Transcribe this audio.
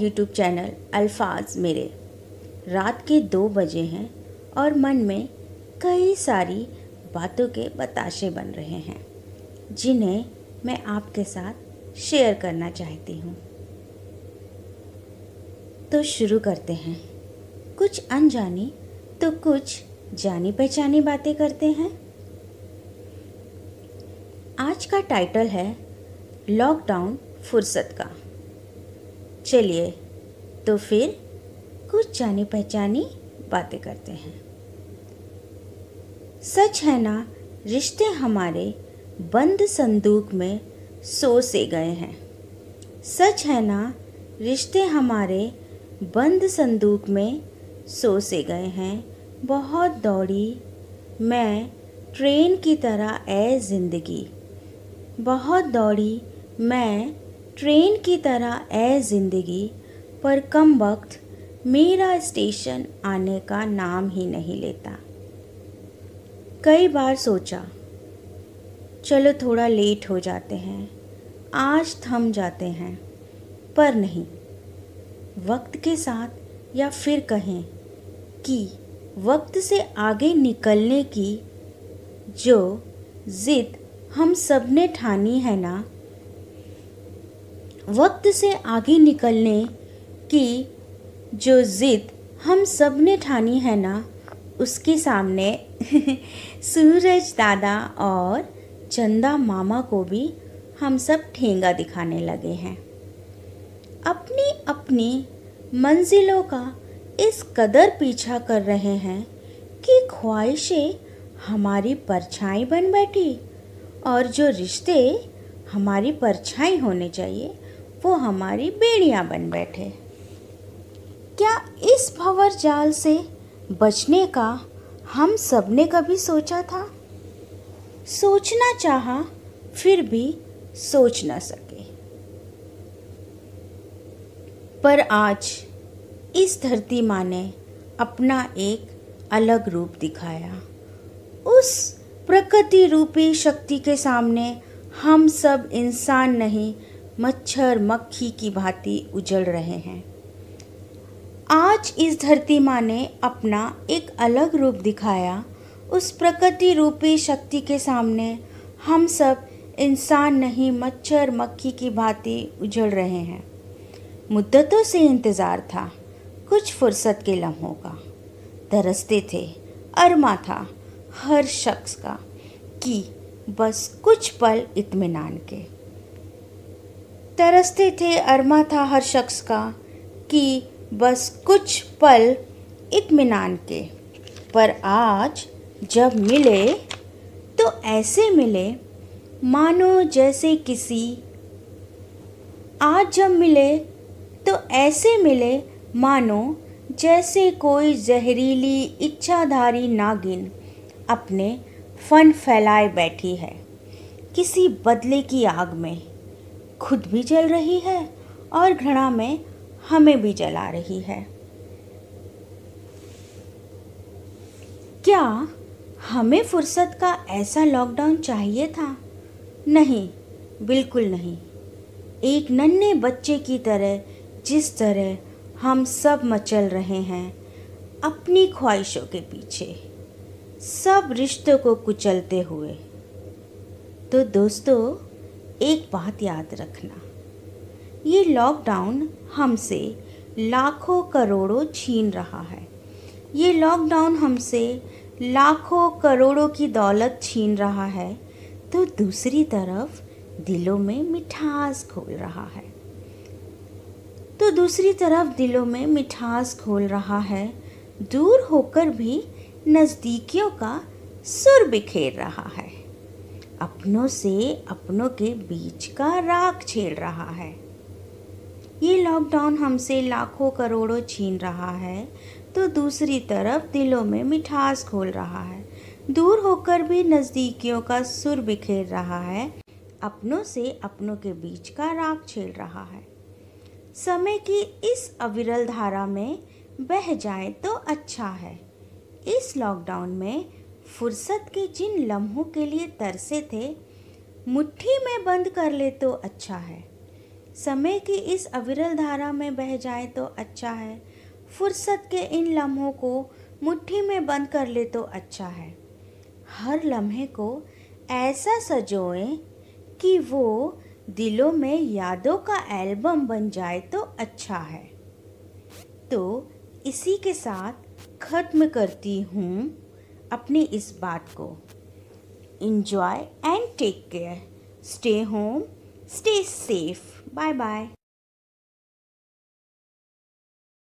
YouTube channel अल्फाज मेरे। रात के 2 बजे हैं और मन में कई सारी बातों के बताशे बन रहे हैं जिन्हें मैं आपके साथ शेयर करना चाहती हूँ। तो शुरू करते हैं। कुछ अनजानी तो कुछ जानी पहचानी बातें करते हैं। आज का टाइटल है लॉकडाउन फुर्सत का। चलिए तो फिर कुछ जानी पहचानी बातें करते हैं। सच है ना, रिश्ते हमारे बंद संदूक में सो से गए हैं। सच है ना, रिश्ते हमारे बंद संदूक में सो से गए हैं। बहुत दौड़ी मैं ट्रेन की तरह ए ज़िंदगी, बहुत दौड़ी मैं ट्रेन की तरह ए ज़िंदगी, पर कम वक्त मेरा स्टेशन आने का नाम ही नहीं लेता। कई बार सोचा चलो थोड़ा लेट हो जाते हैं, आज थम जाते हैं, पर नहीं। वक्त के साथ, या फिर कहें कि वक्त से आगे निकलने की जो ज़िद हम सब ने ठानी है ना, वक्त से आगे निकलने की जो ज़िद हम सब ने ठानी है ना, उसके सामने सूरज दादा और चंदा मामा को भी हम सब ठेंगा दिखाने लगे हैं। अपनी अपनी मंजिलों का इस कदर पीछा कर रहे हैं कि ख्वाहिशें हमारी परछाई बन बैठी और जो रिश्ते हमारी परछाई होने चाहिए वो हमारी बेड़ियाँ बन बैठे। क्या इस भंवर जाल से बचने का हम सब ने कभी सोचा था? सोचना चाहा फिर भी सोच ना सके। पर आज इस धरती माँ ने अपना एक अलग रूप दिखाया। उस प्रकृति रूपी शक्ति के सामने हम सब इंसान नहीं, मच्छर मक्खी की भांति उजड़ रहे हैं। आज इस धरती माँ ने अपना एक अलग रूप दिखाया। उस प्रकृति रूपी शक्ति के सामने हम सब इंसान नहीं, मच्छर मक्खी की भांति उजड़ रहे हैं। मुद्दतों से इंतज़ार था कुछ फुर्सत के लम्हों का। तरसते थे, अरमा था हर शख्स का कि बस कुछ पल इत्मीनान के। तरसते थे, अरमा था हर शख्स का कि बस कुछ पल इत्मीनान के। पर आज जब मिले तो ऐसे मिले मानो जैसे किसी, आज जब मिले तो ऐसे मिले मानो जैसे कोई जहरीली इच्छाधारी नागिन अपने फन फैलाए बैठी है, किसी बदले की आग में खुद भी जल रही है और घृणा में हमें भी जला रही है। क्या हमें फुर्सत का ऐसा लॉकडाउन चाहिए था? नहीं, बिल्कुल नहीं। एक नन्हे बच्चे की तरह जिस तरह हम सब मचल रहे हैं अपनी ख्वाहिशों के पीछे, सब रिश्तों को कुचलते हुए। तो दोस्तों, एक बात याद रखना, ये लॉकडाउन हमसे लाखों करोड़ों छीन रहा है। ये लॉकडाउन हमसे लाखों करोड़ों की दौलत छीन रहा है, तो दूसरी तरफ दिलों में मिठास घोल रहा है। तो दूसरी तरफ दिलों में मिठास घोल रहा है, दूर होकर भी नज़दीकियों का सुर बिखेर रहा है, अपनों से अपनों के बीच का राग छेड़ रहा है। ये लॉकडाउन हमसे लाखों करोड़ों छीन रहा है, तो दूसरी तरफ दिलों में मिठास घोल रहा है, दूर होकर भी नज़दीकियों का सुर बिखेर रहा है, अपनों से अपनों के बीच का राग छेड़ रहा है। समय की इस अविरल धारा में बह जाए तो अच्छा है। इस लॉकडाउन में फुर्सत के जिन लम्हों के लिए तरसे थे, मुट्ठी में बंद कर ले तो अच्छा है। समय की इस अविरल धारा में बह जाए तो अच्छा है, फुर्सत के इन लम्हों को मुट्ठी में बंद कर ले तो अच्छा है। हर लम्हे को ऐसा सजोएं कि वो दिलों में यादों का एल्बम बन जाए तो अच्छा है। तो इसी के साथ ख़त्म करती हूँ अपनी इस बात को। Enjoy and take care. Stay home, stay safe. Bye bye.